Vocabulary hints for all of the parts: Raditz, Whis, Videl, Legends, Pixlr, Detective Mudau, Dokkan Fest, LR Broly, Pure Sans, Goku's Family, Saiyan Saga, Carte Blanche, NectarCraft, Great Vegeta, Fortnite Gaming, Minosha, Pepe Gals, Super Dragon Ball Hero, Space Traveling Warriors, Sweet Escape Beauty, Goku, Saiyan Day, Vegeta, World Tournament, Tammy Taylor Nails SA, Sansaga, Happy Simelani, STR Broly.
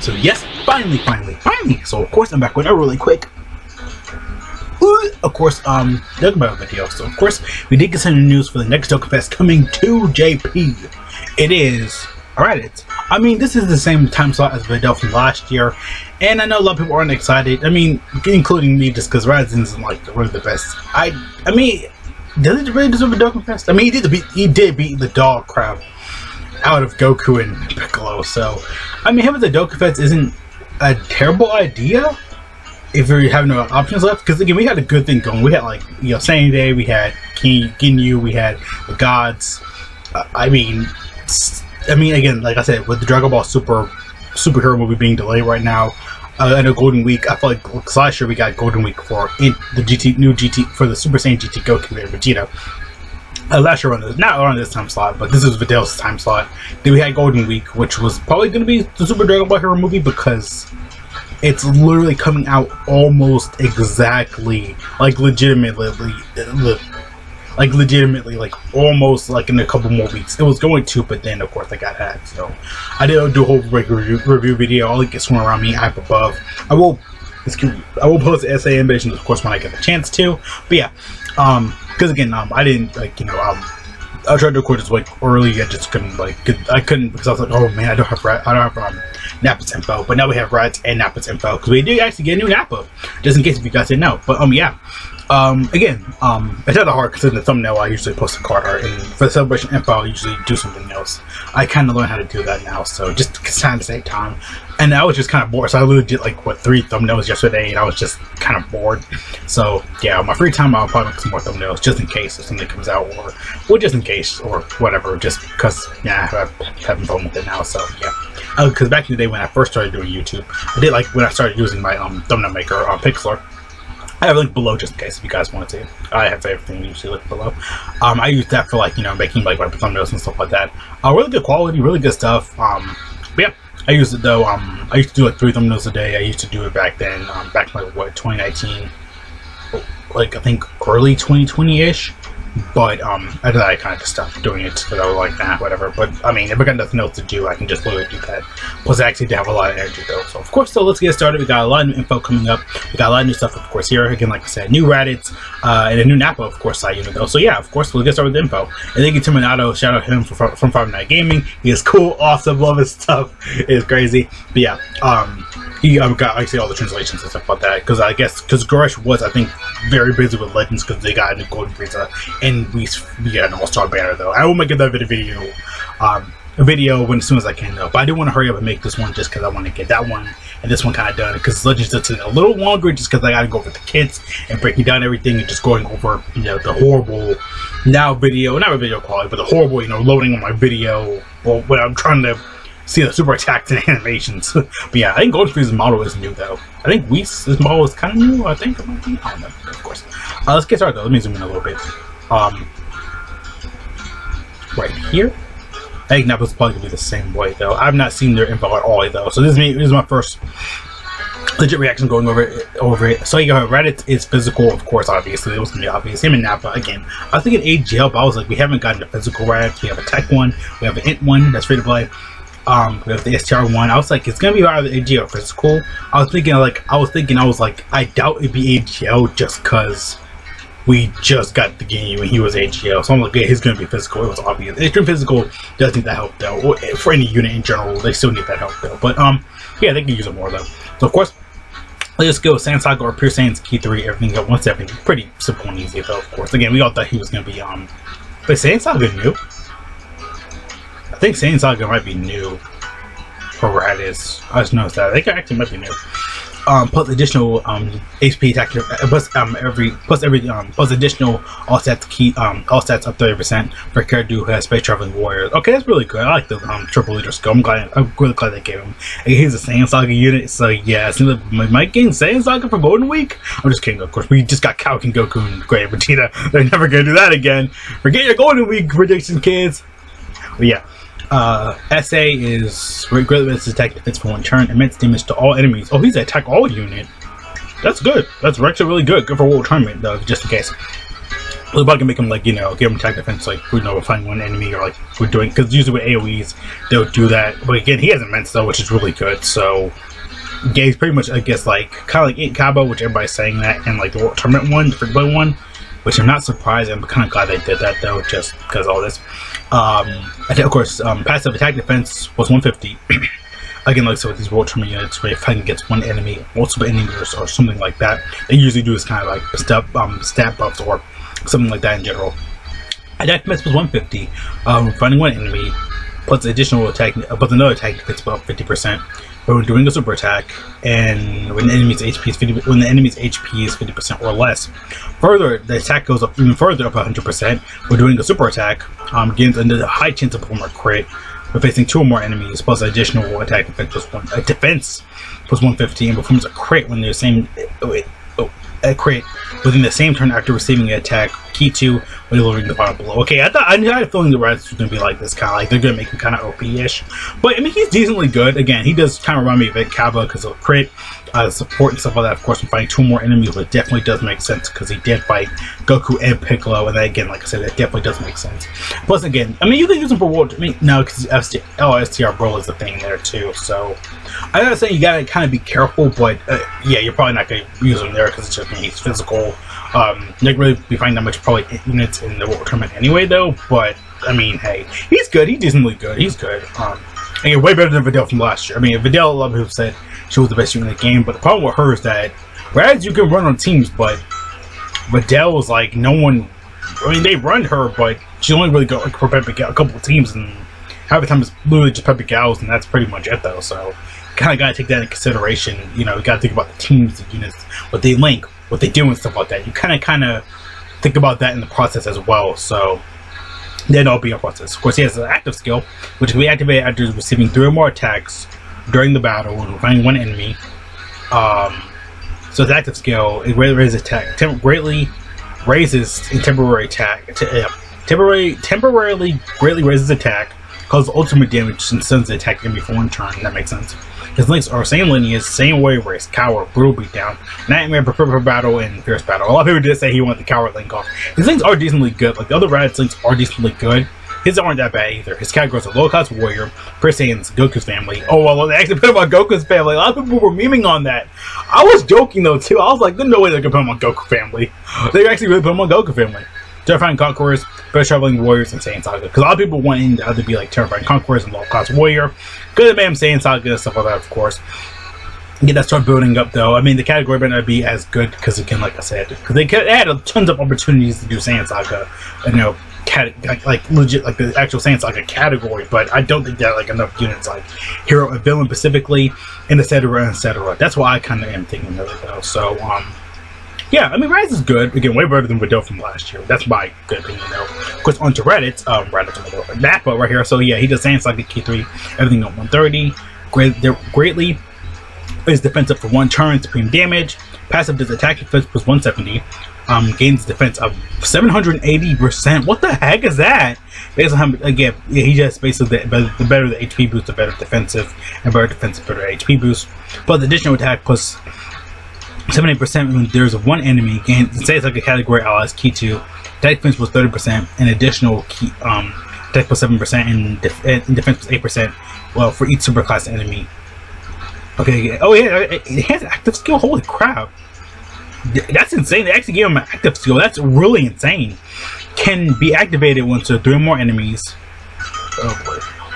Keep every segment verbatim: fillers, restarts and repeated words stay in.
So yes, finally, finally, finally. So of course I'm back with a really quick, of course, um, Dokkan Battle video. So of course we did get some news for the next Dokkan Fest coming to J P. It is Raditz. I mean, this is the same time slot as Videl from last year, and I know a lot of people aren't excited. I mean, including me, just because Raditz isn't like really the best. I, I mean, does it really deserve a Dokkan Fest? I mean, he did beat, he did beat the dog crap out of Goku and Piccolo. So, I mean, having the Dokkan Fest isn't a terrible idea if we have no options left. Because again, we had a good thing going. We had like you know Saiyan Day, we had Ginyu, we had the gods. Uh, I mean, I mean again, like I said, with the Dragon Ball Super superhero movie being delayed right now, uh, I know Golden Week. I feel like last year we got Golden Week for in the G T new G T for the Super Saiyan G T Goku and Vegeta. Uh, last year on this, not on this time slot, but this is Videl's time slot. Then we had Golden Week, which was probably going to be the Super Dragon Ball Hero movie because it's literally coming out almost exactly, like legitimately, like legitimately, like almost like in a couple more weeks. It was going to, but then of course I got hacked. So I did do a whole review, review video. All it gets from around me, up above. I will, excuse me, I will post the essay ambitions, of course, when I get a chance to. But yeah, um. Because again, um, I didn't like you know um, I tried to record this like early. I just couldn't like could, I couldn't because I was like, oh man, I don't have I don't have um, Nappa's info. But now we have Raditz and Nappa's info because we did actually get a new Nappa, just in case if you guys didn't know. But um yeah, um again um it's not that hard because in the thumbnail I usually post a card art, and for the celebration info I usually do something else. I kind of learned how to do that now, so just time to save time. And I was just kind of bored, so I literally did like what three thumbnails yesterday, and I was just kind of bored. So yeah, on my free time I'll probably make some more thumbnails just in case if something comes out, or well, just in case or whatever, just because yeah, I'm having fun with it now. So yeah, because uh, back in the day when I first started doing YouTube, I did like when I started using my um thumbnail maker on uh, Pixlr. I have a link below just in case if you guys wanted to. I have everything usually linked below. Um, I use that for like you know making like my thumbnails and stuff like that. Uh, really good quality, really good stuff. Um, but yeah, I used it though. Um, I used to do like three thumbnails a day. I used to do it back then, um, back in like what twenty nineteen, like I think early twenty twenty-ish. But um, I I kind of just stopped doing it because I was like, nah, whatever. But I mean, if I got nothing else to do, I can just literally do that. Plus, I actually do have a lot of energy though. So of course, so let's get started. We got a lot of info coming up. We got a lot of new stuff, of course. Here again, like I said, new Raditz uh, and a new Nappa, of course. I you know though. So yeah, of course, we'll get started with the info. And then get to Minato. Shout out him from from Fortnite Gaming. He is cool, awesome, love his stuff. It's crazy. But yeah, um, he um, got actually all the translations and stuff like that because I guess because Goresh was I think very busy with Legends because they got a new Golden Frieza. And we, we got an all-star banner though. I will make another video, um, a video when as soon as I can though. But I do want to hurry up and make this one just because I want to get that one and this one kind of done. Because Legends does it a little longer just because I got to go over the kids and breaking down everything and just going over you know the horrible now video, not a video quality, but the horrible you know loading on my video or when I'm trying to see the super attacks and animations. But yeah, I think Golden Frieza's model is new though. I think Whis' model is kind of new. I think I don't know, of course. Uh, let's get started though. Let me zoom in a little bit. Um, right here. I think Nappa's probably gonna be the same way though. I've not seen their info at all though, so this is me. This is my first legit reaction going over it. Over it. So yeah, Raditz is physical, of course. Obviously, it was gonna be obvious. Him and Nappa again. I was thinking A G L, but I was like, we haven't gotten a physical Raditz. We have a tech one. We have an int one. That's free to play. Um, we have the S T R one. I was like, it's gonna be either A G L or physical. I was thinking like, I was thinking I was like, I doubt it'd be A G L just cause we just got the Ginyu and he was A G L, so I'm like, yeah, he's going to be physical. It was obvious. Extreme physical does need that help though, or for any unit in general, they still need that help though. But um, yeah, they can use it more though. So of course, let's go Sansaga or Pure Sans Key three. Everything got one seventy. Pretty simple and easy though. Of course, again, we all thought he was going to be um, but Sansaga new. I think Sansaga might be new for Raditz. I just noticed that. I think it actually might be new. Um, plus additional um, H P attack, plus um, every plus every um, plus additional all stats key um, all stats up thirty percent for character who has Space Traveling Warriors. Okay, that's really good. I like the um, triple leader skill. I'm glad. I'm really glad they gave him. He's a Saiyan Saga unit, so yeah. It seems like we might get Saiyan Saga for Golden Week. I'm just kidding. Of course, we just got Kalkin, Goku, and Great Vegeta. They're never gonna do that again. Forget your Golden Week prediction, kids. But yeah. Uh, S A is greatly attack defense for one turn, immense damage to all enemies. Oh, he's an attack all unit. That's good. That's actually really good. Good for World Tournament though, just in case. We're about to make them, like, you know, give them attack defense, like, you know, find one enemy, or, like, if we're doing, because usually with AoEs, they'll do that. But again, he has immense, though, which is really good, so, yeah, he's pretty much, I guess, like, kind of like Ink Cabo, which everybody's saying that, and, like, the World Tournament one, the free play one, which I'm not surprised, I'm kind of glad they did that, though, just because of all this. Um, and then, of course, um, passive attack defense was one fifty. Again, like, so with these World Tournament units, where if I can get one enemy, multiple enemies, or something like that, they usually do is kind of, like, step, um, stat buffs, or something like that in general. Attack defense was one fifty, um, finding one enemy, plus additional attack, plus another attack defense buff fifty percent. But when doing a super attack, and when the enemy's H P is fifty, when the enemy's H P is fifty percent or less, further the attack goes up even further, up one hundred percent. When doing a super attack, um, gains another high chance of performing a crit. When facing two or more enemies, plus additional attack defense plus one, uh, defense plus one fifty, and performs a crit when the same. Oh wait, oh. A crit within the same turn after receiving an attack key to when delivering the final blow. Okay, I thought I had a feeling the Raditz was gonna be like this, kind of like they're gonna make him kind of O P-ish, but I mean he's decently good. Again, he does kind of remind me of Ink Cabo because of crit, uh, support and stuff like that. Of course, when fighting two more enemies, it definitely does make sense because he did fight Goku and Piccolo, and then again, like I said, that definitely does make sense. Plus, again, I mean you can use him for World. I mean no, because oh, S T R Broly is a thing there too. So I gotta say you gotta kind of be careful, but uh, yeah, you're probably not gonna use him there because it's just. He's physical. Um, not really be finding that much probably units in the World Tournament anyway, though. But I mean, hey, he's good. He's decently good. He's good. Um, and you're way better than Videl from last year. I mean, Videl, a lot of people said she was the best unit in the game, but the problem with her is that Raditz you can run on teams, but Videl was like no one. I mean, they run her, but she only really got like, for Pepe Gal, a couple of teams, and half the time it's literally just Pepe Gals, and that's pretty much it, though. So kind of gotta take that into consideration. You know, you gotta think about the teams, the units, what they link. What they do and stuff like that. You kind of, kind of think about that in the process as well. So that'd all be a process. Of course, he has an active skill, which can be activated after receiving three or more attacks during the battle when finding one enemy. Um, so his active skill it greatly raises attack, Tem greatly raises temporary attack, te uh, temporary temporarily greatly raises attack, causes ultimate damage and sends the attack enemy for one turn. That makes sense. His links are same lineage, same wave race, Coward, Brutal Beatdown, Nightmare, Prepare Battle, and Fierce Battle. A lot of people did say he wanted the Coward link off. His links are decently good, like the other Raditz links are decently good. His aren't that bad either. His categories are Low Cost Warrior, Pure Sans, Goku's Family. Oh, well, they actually put him on Goku's Family. A lot of people were memeing on that. I was joking though, too. I was like, there's no way they could put him on Goku Family. They actually really put him on Goku Family. Terrifying Conquerors, Space Traveling Warriors, and Saiyan Saga. Because a lot of people want him to either be like Terrifying Conquerors and Low Cost Warrior. Good man, Saiyan Saga, and stuff like that, of course. Get that start building up, though. I mean, the category might not be as good because, again, like I said, because they had tons of opportunities to do Saiyan Saga, you know, like, like legit, like the actual Saiyan Saga category. But I don't think that like enough units, like hero and villain specifically, and et cetera, et cetera. That's why I kind of am thinking of it, though. So, um. Yeah, I mean, Raditz is good. Again, way better than Videl from last year. That's my good opinion, though. Of course, onto Raditz, um, Raditz, Nappa right here. So, yeah, he does Saiyan Saga K three, everything on one thirty. Great, greatly is defense up for one turn, supreme damage. Passive does attack defense plus one seventy. Um, gains defense of seven hundred eighty percent. What the heck is that? Based on how, again, yeah, he just basically the, the better the H P boost, the better defensive, and better defensive, better H P boost. Plus, additional attack plus. seventy percent when there's one enemy, gain, say it's like a category allies key to, attack defense was thirty percent, and additional key, um, attack plus seven percent, and, def and defense plus eight percent, well, for each superclass enemy. Okay, oh yeah, it has active skill, holy crap. That's insane, they actually gave him an active skill, that's really insane. Can be activated once there are three or more enemies. Oh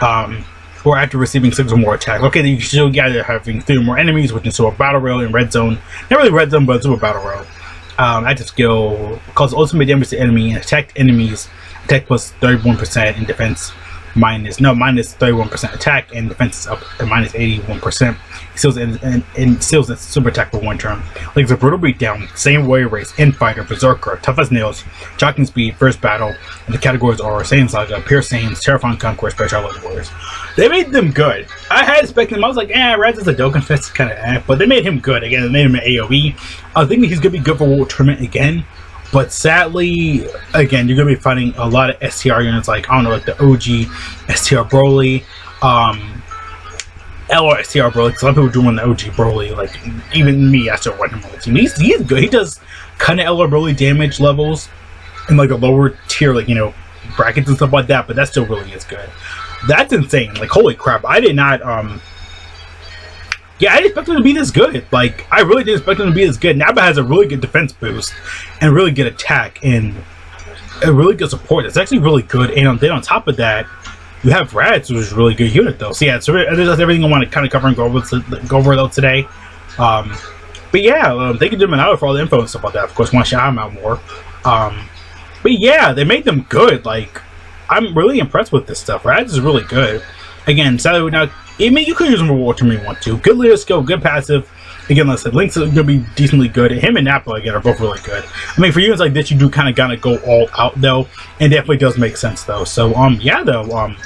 boy. Um, or after receiving six or more attacks. Okay, then you still gather having three or more enemies, which is Super Battle Rail and Red Zone. Not really Red Zone, but Super Battle Rail. Um, active skill, cause ultimate damage to enemy and attack enemies, attack plus thirty-one percent and defense minus, no, minus thirty-one percent attack and defense is up to minus eighty-one percent. Seals and, and, and seals its super attack for one turn. Like the Brutal Beatdown, Same Warrior Race, End Fighter, Berserker, Tough as Nails, Shocking Speed, First Battle, and the categories are Saiyan Saga, Pure Sans, Terrifying Conquerors, Space Traveling Warriors. They made them good. I had expected them. I was like, eh, Raditz is a Dokkan Fest kind of eh, but they made him good. Again, they made him an AoE. I was thinking he's going to be good for World Tournament again, but sadly, again, you're going to be fighting a lot of S T R units like, I don't know, like the O G, S T R Broly, um... L R S T R Broly, because a lot of people do want the O G Broly, like, even me, I still want him on the team. He's, he's good, he does kind of L R Broly damage levels, in like the lower tier, like, you know, brackets and stuff like that, but that still really is good. That's insane. Like, holy crap. I did not, um... yeah, I didn't expect them to be this good. Like, I really didn't expect them to be this good. Nappa has a really good defense boost and really good attack and a really good support. It's actually really good. And then on top of that, you have Raditz, which is a really good unit, though. So, yeah, so that's everything I want to kind of cover and go over, go over though, today. Um, but, yeah, um, thank you to Minato for all the info and stuff like that. Of course, I want to shout him out more. Um, but, yeah, they made them good. Like, I'm really impressed with this stuff. Raditz is really good. Again, sadly, now, I mean, you could use him for World Tournament if you want to. Good leader skill, good passive. Again, like I said, Link's going to be decently good. Him and Nappa, again, are both really good. I mean, for units like this, you do kind of got to go all out, though. And definitely does make sense, though. So, um, yeah, though. Um,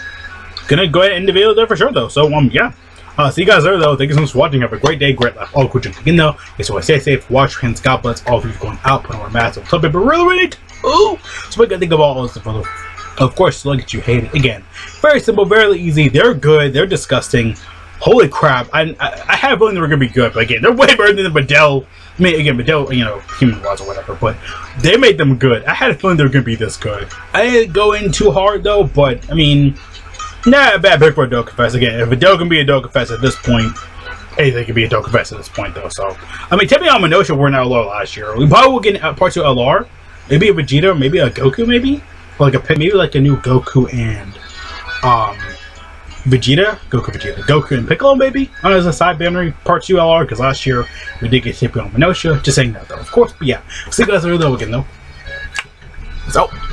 gonna go ahead and end the video there for sure, though. So, um, yeah. Uh, see you guys there, though. Thank you so much for watching. Have a great day. Great life. All cool drinking, though. It's always stay safe. Wash your hands. God bless all of you going out. Put on our masks. Toilet paper. Really, really. Ooh. So, we got to think of all this stuff, though. Of course, look at you hate it. Again, very simple, very easy. They're good. They're disgusting. Holy crap. I I, I had a feeling they were going to be good. But again, they're way better than the Videl. I mean, again, Videl, you know, human laws or whatever. But they made them good. I had a feeling they were going to be this good. I didn't go in too hard, though. But, I mean, not a bad pick for a Dokkan Fest. Again, if Videl can be a Dokkan Fest at this point, anything can be a Dokkan Fest at this point, though. So, I mean, technically on Minosha, we're in L R last year. We probably will get a partial L R. Maybe a Vegeta. Maybe a Goku, maybe. Like a maybe like a new Goku and um Vegeta, Goku Vegeta, Goku and Piccolo maybe oh, as a side banner part two L R because last year we did get Shipping on Minosha. Just saying that though, of course. But yeah, see you guys later though again though. So.